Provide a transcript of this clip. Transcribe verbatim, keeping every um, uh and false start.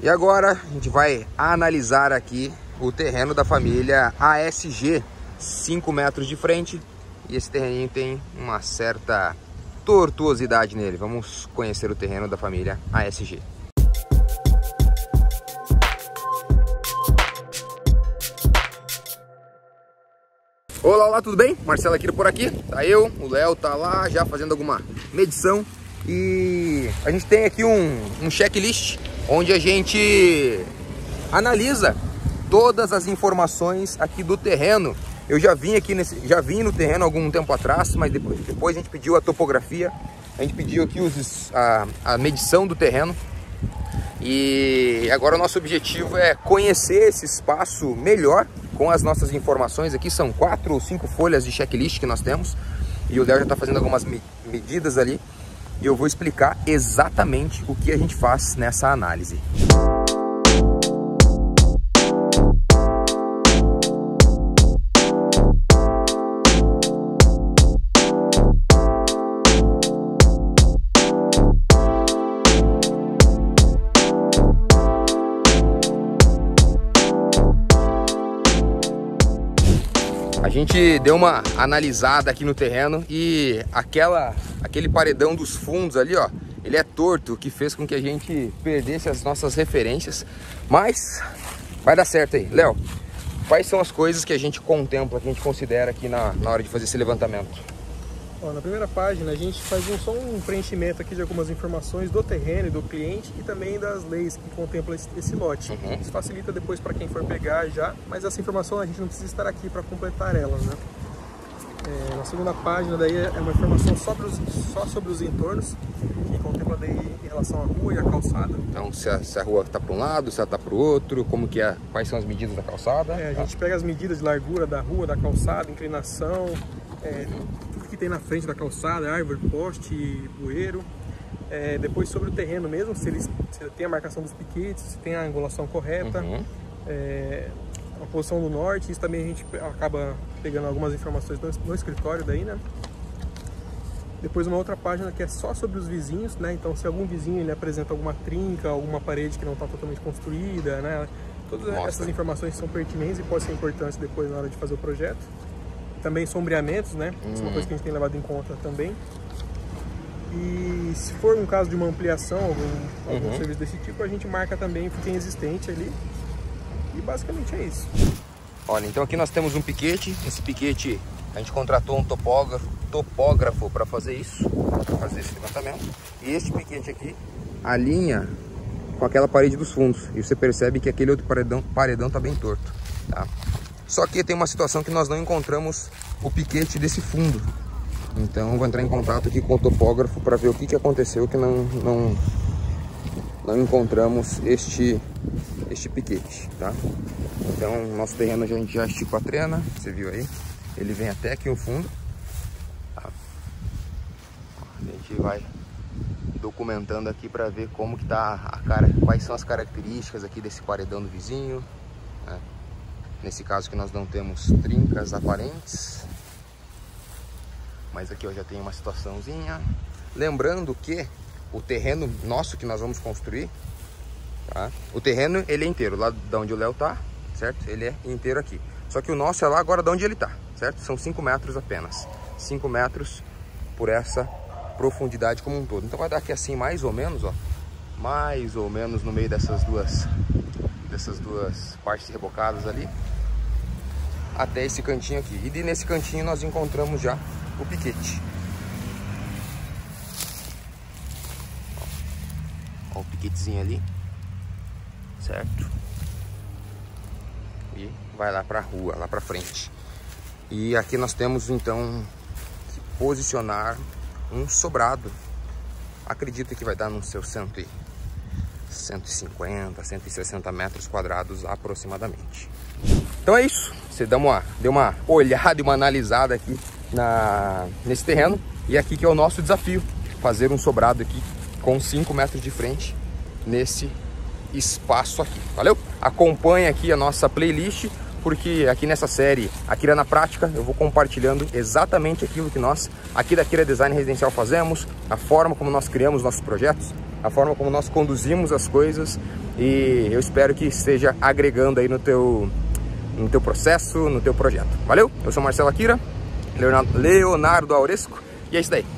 E agora a gente vai analisar aqui o terreno da família A S G, cinco metros de frente, e esse terreninho tem uma certa tortuosidade nele. Vamos conhecer o terreno da família A S G. Olá, olá, tudo bem? Marcelo Akira por aqui, tá eu, o Léo tá lá já fazendo alguma medição e a gente tem aqui um, um checklist onde a gente analisa todas as informações aqui do terreno. Eu já vim aqui nesse, já vim no terreno algum tempo atrás, mas depois, depois a gente pediu a topografia, a gente pediu aqui os, a, a medição do terreno e agora o nosso objetivo é conhecer esse espaço melhor com as nossas informações aqui. São quatro ou cinco folhas de checklist que nós temos e o Léo já está fazendo algumas me medidas ali. E eu vou explicar exatamente o que a gente faz nessa análise. A gente deu uma analisada aqui no terreno e aquela... aquele paredão dos fundos ali, ó, ele é torto, o que fez com que a gente perdesse as nossas referências, mas vai dar certo aí. Léo, quais são as coisas que a gente contempla, que a gente considera aqui na, na hora de fazer esse levantamento? Ó, na primeira página a gente faz um, só um preenchimento aqui de algumas informações do terreno, do cliente e também das leis que contemplam esse, esse lote. Uhum. Isso facilita depois para quem for pegar já, mas essa informação a gente não precisa estar aqui para completar ela, né? É, na segunda página daí é uma informação só sobre os, só sobre os entornos, que contempla daí em relação à rua e à calçada. Então se a, se a rua está para um lado, se ela está para o outro, como que é, quais são as medidas da calçada? É, a tá. gente pega as medidas de largura da rua, da calçada, inclinação, é, tudo que tem na frente da calçada, árvore, poste, bueiro. É, depois sobre o terreno mesmo, se ele, se ele tem a marcação dos piquetes, se tem a angulação correta. Uhum. É, a posição do norte, isso também a gente acaba pegando algumas informações no escritório daí, né? Depois uma outra página que é só sobre os vizinhos, né? Então se algum vizinho ele apresenta alguma trinca, alguma parede que não está totalmente construída, né? Todas Nossa. essas informações são pertinentes e podem ser importantes depois na hora de fazer o projeto. Também sombreamentos, né? Hum. Isso é uma coisa que a gente tem levado em conta também. E se for um caso de uma ampliação, algum, algum uhum. serviço desse tipo, a gente marca também o que tem existente ali. E basicamente é isso. Olha, então aqui nós temos um piquete. Esse piquete a gente contratou um topógrafo, topógrafo para fazer isso, fazer esse levantamento. E este piquete aqui alinha com aquela parede dos fundos. E você percebe que aquele outro paredão, paredão tá bem torto, tá? Só que tem uma situação que nós não encontramos o piquete desse fundo. Então eu vou entrar em contato aqui com o topógrafo para ver o que que aconteceu que não não não encontramos este este piquete, tá? Então nosso terreno a gente já esticou a trena, você viu aí, ele vem até aqui no fundo, tá? A gente vai documentando aqui para ver como que tá a cara, quais são as características aqui desse paredão do vizinho, né? Nesse caso que nós não temos trincas aparentes, mas aqui ó, já tem uma situaçãozinha. Lembrando que o terreno nosso que nós vamos construir, tá? O terreno ele é inteiro, lá de onde o Léo tá, certo? Ele é inteiro aqui. Só que o nosso é lá agora de onde ele tá, certo? São cinco metros apenas. cinco metros por essa profundidade como um todo. Então vai dar aqui assim mais ou menos, ó. Mais ou menos no meio dessas duas, dessas duas partes rebocadas ali. Até esse cantinho aqui. E nesse cantinho nós encontramos já o piquete. Ó, ó o piquetezinho ali. Certo? E vai lá para a rua, lá para frente. E aqui nós temos então que posicionar um sobrado. Acredito que vai dar nos seus cento e cinquenta, cento e sessenta metros quadrados aproximadamente. Então é isso. Você deu uma, deu uma olhada e uma analisada aqui na, nesse terreno. E aqui que é o nosso desafio. Fazer um sobrado aqui com cinco metros de frente nesse espaço aqui, valeu? Acompanhe aqui a nossa playlist, porque aqui nessa série Akira na Prática eu vou compartilhando exatamente aquilo que nós aqui da Akira Design Residencial fazemos, a forma como nós criamos nossos projetos, a forma como nós conduzimos as coisas, e eu espero que esteja agregando aí no teu, no teu processo, no teu projeto. Valeu? Eu sou Marcelo Akira, Leonardo Auresco, e é isso daí.